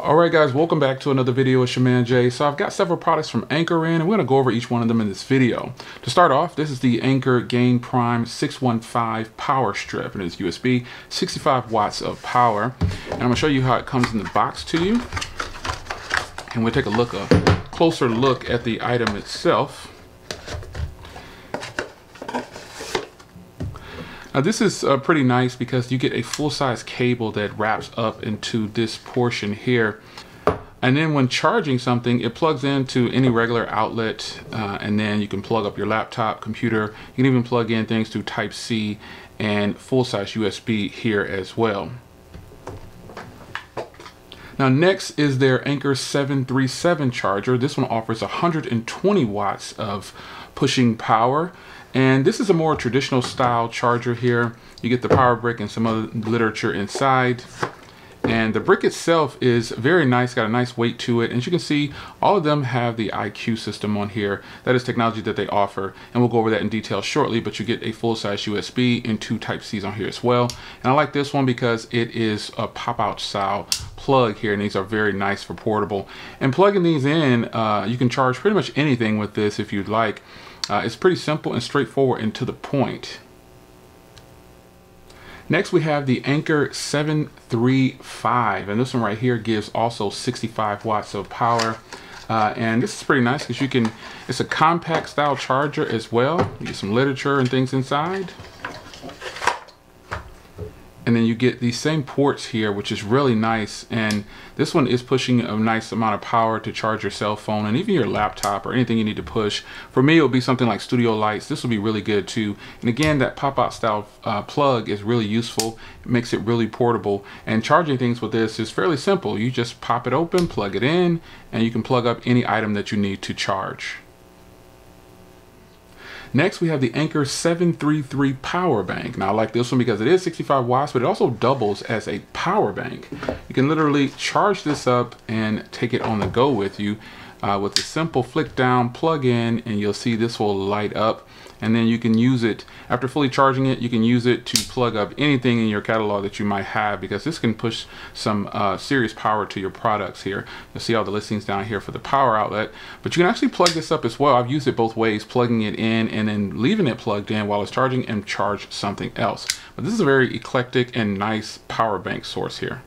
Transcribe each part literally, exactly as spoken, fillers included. Alright guys, welcome back to another video with Shaman Jay. So I've got several products from Anker in, and we're going to go over each one of them in this video. To start off, this is the Anker GaNPrime six one five power strip, and it's U S B, sixty-five watts of power. And I'm going to show you how it comes in the box to you. And we'll take a look, a closer look at the item itself. Now this is uh, pretty nice because you get a full-size cable that wraps up into this portion here, and then when charging something it plugs into any regular outlet, uh, and then you can plug up your laptop, computer. You can even plug in things through Type C and full-size U S B here as well. Now next is their Anker seven three seven charger. This one offers one hundred twenty watts of pushing power. And this is a more traditional style charger here. You get the power brick and some other literature inside. And the brick itself is very nice, got a nice weight to it. And as you can see, all of them have the I Q system on here. That is technology that they offer. And we'll go over that in detail shortly, but you get a full-size U S B and two Type C's on here as well. And I like this one because it is a pop-out style plug here, and these are very nice for portable. And plugging these in, uh, you can charge pretty much anything with this if you'd like. Uh, it's pretty simple and straightforward and to the point. Next we have the Anker seven three five, and this one right here gives also sixty-five watts of power. Uh, and this is pretty nice because you can, it's a compact style charger as well. You get some literature and things inside. And then you get these same ports here, which is really nice. And this one is pushing a nice amount of power to charge your cell phone and even your laptop or anything you need to push. For me, it'll be something like studio lights. This will be really good too. And again, that pop-out style uh, plug is really useful. It makes it really portable. And charging things with this is fairly simple. You just pop it open, plug it in, and you can plug up any item that you need to charge. Next, we have the Anker seven three three power bank. Now, I like this one because it is sixty-five watts, but it also doubles as a power bank. You can literally charge this up and take it on the go with you uh, with a simple flick down, plug in, and you'll see this will light up. And then you can use it, after fully charging it, you can use it to plug up anything in your catalog that you might have, because this can push some uh, serious power to your products here. You'll see all the listings down here for the power outlet, but you can actually plug this up as well. I've used it both ways, plugging it in and then leaving it plugged in while it's charging and charge something else. But this is a very eclectic and nice power bank source here.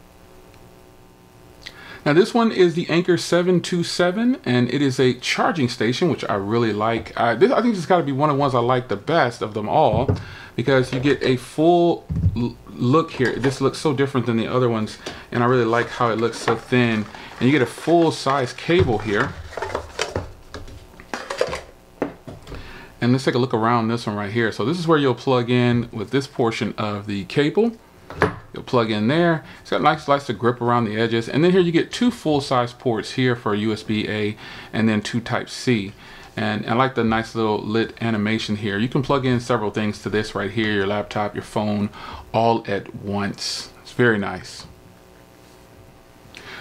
Now this one is the Anker seven two seven, and it is a charging station, which I really like. I, this, I think this has got to be one of the ones I like the best of them all, because you get a full look here. This looks so different than the other ones, and I really like how it looks so thin. And you get a full-size cable here. And let's take a look around this one right here. So this is where you'll plug in with this portion of the cable. You'll plug in there. It's got nice, nice to grip around the edges. And then here you get two full-size ports here for U S B A and then two Type C. And I like the nice little lit animation here. You can plug in several things to this right here, your laptop, your phone, all at once. It's very nice.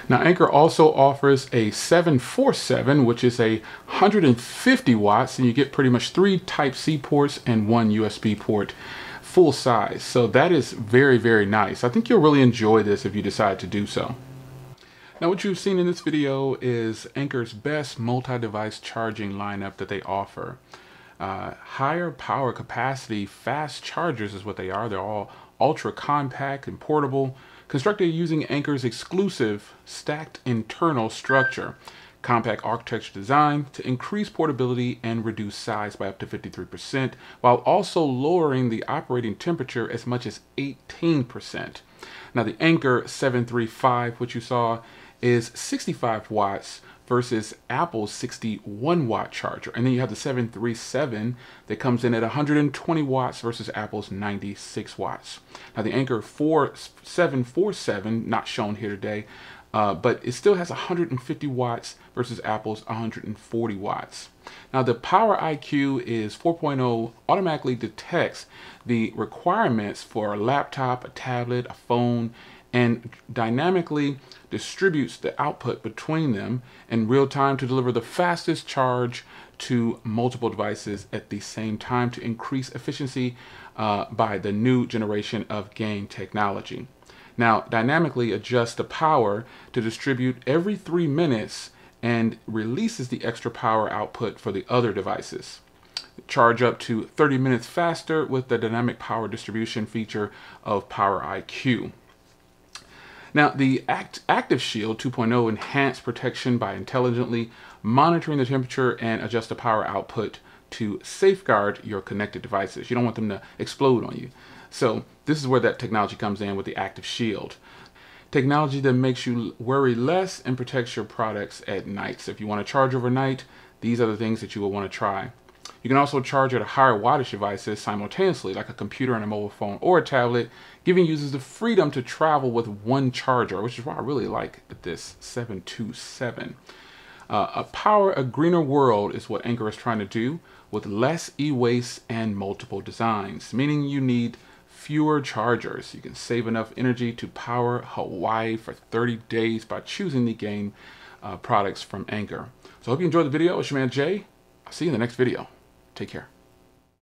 Now Anker also offers a seven forty-seven, which is a one hundred fifty watts, and you get pretty much three Type C ports and one U S B port. Full size, so that is very, very nice. I think you'll really enjoy this if you decide to do so. Now what you've seen in this video is Anker's best multi-device charging lineup that they offer. Uh, higher power capacity fast chargers is what they are. They're all ultra compact and portable, constructed using Anker's exclusive stacked internal structure. Compact architecture design to increase portability and reduce size by up to fifty-three percent, while also lowering the operating temperature as much as eighteen percent. Now the Anker seven three five, which you saw, is sixty-five watts versus Apple's sixty-one watt charger. And then you have the seven three seven that comes in at one hundred twenty watts versus Apple's ninety-six watts. Now the Anker seven forty-seven, not shown here today, Uh, but it still has one hundred fifty watts versus Apple's one hundred forty watts. Now the Power I Q is four point oh, automatically detects the requirements for a laptop, a tablet, a phone, and dynamically distributes the output between them in real time to deliver the fastest charge to multiple devices at the same time to increase efficiency uh, by the new generation of GaN technology. Now, dynamically adjusts the power to distribute every three minutes and releases the extra power output for the other devices. Charge up to thirty minutes faster with the dynamic power distribution feature of Power I Q. Now, the Act Active Shield two point oh enhanced protection by intelligently monitoring the temperature and adjust the power output to safeguard your connected devices. You don't want them to explode on you. So this is where that technology comes in with the Active Shield. Technology that makes you worry less and protects your products at night. So if you want to charge overnight, these are the things that you will want to try. You can also charge at a higher wattage devices simultaneously, like a computer and a mobile phone or a tablet, giving users the freedom to travel with one charger, which is why I really like this seven two seven. Uh, a power, a greener world is what Anker is trying to do with less e-waste and multiple designs, meaning you need fewer chargers. You can save enough energy to power Hawaii for thirty days by choosing the game uh, products from Anker. So I hope you enjoyed the video. It's Shaman Jay. I'll see you in the next video. Take care.